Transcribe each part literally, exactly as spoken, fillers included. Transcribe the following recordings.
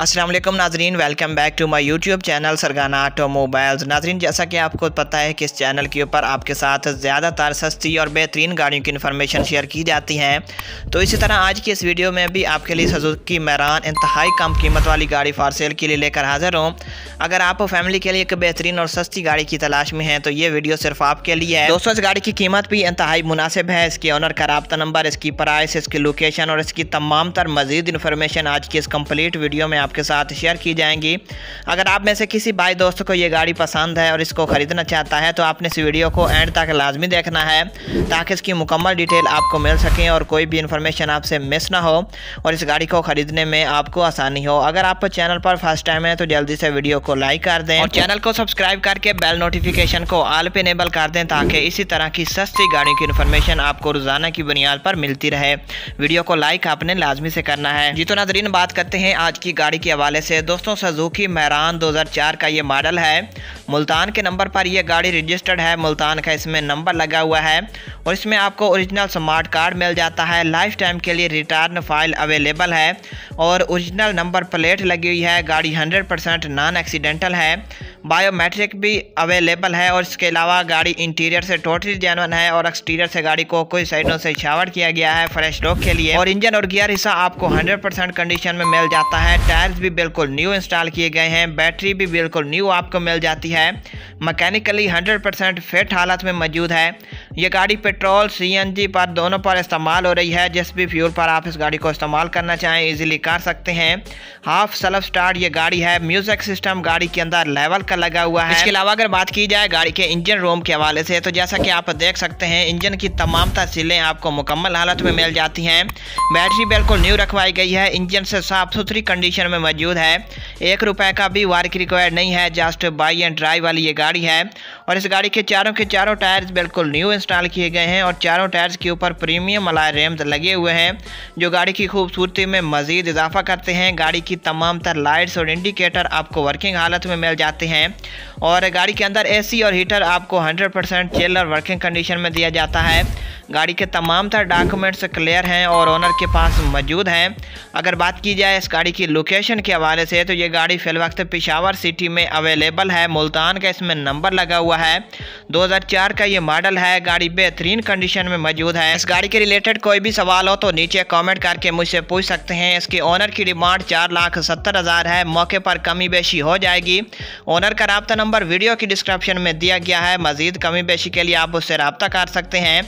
अस्सलाम वालेकुम नाजरीन, welcome back to my YouTube channel Sargana automobiles. नाजरीन, जैसा कि आपको पता है कि इस चैनल के ऊपर आपके साथ ज़्यादातर सस्ती और बेहतरीन गाड़ियों की इन्फॉर्मेशन शेयर की जाती हैं, तो इसी तरह आज की इस वीडियो में भी आपके लिए सुजुकी मेहरान इंतहाई कम कीमत वाली गाड़ी फ़ार सेल के लिए लेकर हाज़िर हूँ। अगर आप फैमिली के लिए एक बेहतरीन और सस्ती गाड़ी की तलाश में हैं तो ये वीडियो सिर्फ आपके लिए है। दोस्तों, इस गाड़ी की कीमत भी इंतहाई मुनासिब है। इसके ऑनर का राब्ता नंबर, इसकी प्राइस, इसकी लोकेशन और इसकी तमाम तर मज़ीद इन्फॉर्मेशन आज की इस कम्प्लीट वीडियो में आपके साथ शेयर की जाएंगी। अगर आप में से किसी भाई दोस्त को ये गाड़ी पसंद है और इसको ख़रीदना चाहता है तो आपने इस वीडियो को एंड तक लाजमी देखना है ताकि इसकी मुकम्मल डिटेल आपको मिल सके और कोई भी इन्फॉर्मेशन आपसे मिस ना हो और इस गाड़ी को ख़रीदने में आपको आसानी हो। अगर आप चैनल पर फर्स्ट टाइम है तो जल्दी से वीडियो को लाइक कर दें और चैनल को सब्सक्राइब करके बेल नोटिफिकेशन को ऑल पे इनेबल कर दें ताकि इसी तरह की सस्ती गाड़ियों की इन्फॉर्मेशन आपको रोज़ाना की बुनियाद पर मिलती रहे। वीडियो को लाइक आपने लाजमी से करना है। जी तो नाजरीन, बात करते हैं आज की गाड़ी के हवाले से। दोस्तों, सुजुकी मेहरान दो हज़ार चार का ये मॉडल है। मुल्तान के नंबर पर यह गाड़ी रजिस्टर्ड है, मुल्तान का इसमें नंबर लगा हुआ है और इसमें आपको ओरिजिनल स्मार्ट कार्ड मिल जाता है। लाइफ टाइम के लिए रिटर्न फाइल अवेलेबल है और ओरिजिनल नंबर प्लेट लगी हुई है। गाड़ी हंड्रेड परसेंट नॉन एक्सीडेंटल है, बायोमेट्रिक भी अवेलेबल है और इसके अलावा गाड़ी इंटीरियर से टोटली जेन्युइन है और एक्सटीरियर से गाड़ी को कोई साइडों से छावट किया गया है फ्रेश लुक के लिए और इंजन और गियर हिस्सा आपको हंड्रेड परसेंट कंडीशन में मिल जाता है। टायर्स भी बिल्कुल न्यू इंस्टॉल किए गए हैं, बैटरी भी बिल्कुल न्यू आपको मिल जाती है, मैकेनिकली हंड्रेड परसेंट फिट हालत में मौजूद है। ये गाड़ी पेट्रोल सी एन जी पर दोनों पर इस्तेमाल हो रही है। जिस भी फ्यूल पर आप इस गाड़ी को इस्तेमाल करना चाहें इजीली कर सकते हैं। हाफ सेल्फ स्टार्ट ये गाड़ी है। म्यूजिक सिस्टम गाड़ी के अंदर लेवल का लगा हुआ है। इसके अलावा अगर बात की जाए गाड़ी के इंजन रूम के हवाले से तो जैसा कि आप देख सकते हैं इंजन की तमाम तफसीलें आपको मुकम्मल हालत में मिल जाती हैं। बैटरी बिल्कुल न्यू रखवाई गई है, इंजन से साफ सुथरी कंडीशन में मौजूद है, एक रुपए का भी वार्क रिक्वायर्ड नहीं है, जस्ट बाई एंड ड्राई वाली ये गाड़ी है और इस गाड़ी के चारों के चारों टायर्स बिल्कुल न्यू इंस्टॉल किए गए हैं और चारों टायर्स के ऊपर प्रीमियम अलॉय रिम्स लगे हुए हैं जो गाड़ी की खूबसूरती में मज़ीद इजाफा करते हैं। गाड़ी की तमाम तर लाइट्स और इंडिकेटर आपको वर्किंग हालत में मिल जाते हैं और गाड़ी के अंदर एसी और हीटर आपको हंड्रेड परसेंट चिल और वर्किंग कंडीशन में दिया जाता है। गाड़ी के तमाम तर डॉक्यूमेंट्स क्लियर हैं और ओनर के पास मौजूद हैं। अगर बात की जाए इस गाड़ी की लोकेशन के हवाले से तो ये गाड़ी फ़िलवक्त पेशावर सिटी में अवेलेबल है। मुल्तान का इसमें नंबर लगा हुआ है, दो हज़ार चार का ये मॉडल है, गाड़ी बेहतरीन कंडीशन में मौजूद है। इस गाड़ी के रिलेटेड कोई भी सवाल हो तो नीचे कॉमेंट करके मुझसे पूछ सकते हैं। इसके ओनर की डिमांड चार लाख सत्तर हज़ार है, मौके पर कमी बेशी हो जाएगी। ओनर का राब्ता नंबर वीडियो की डिस्क्रिप्शन में दिया गया है, मज़ीद कमी बेशी के लिए आप उससे राब्ता कर सकते हैं।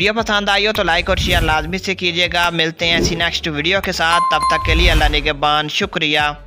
वीडियो पसंद आई हो तो लाइक और शेयर लाजमी से कीजिएगा। मिलते हैं ऐसी नेक्स्ट वीडियो के साथ, तब तक के लिए अल्लाह निगहबान, शुक्रिया।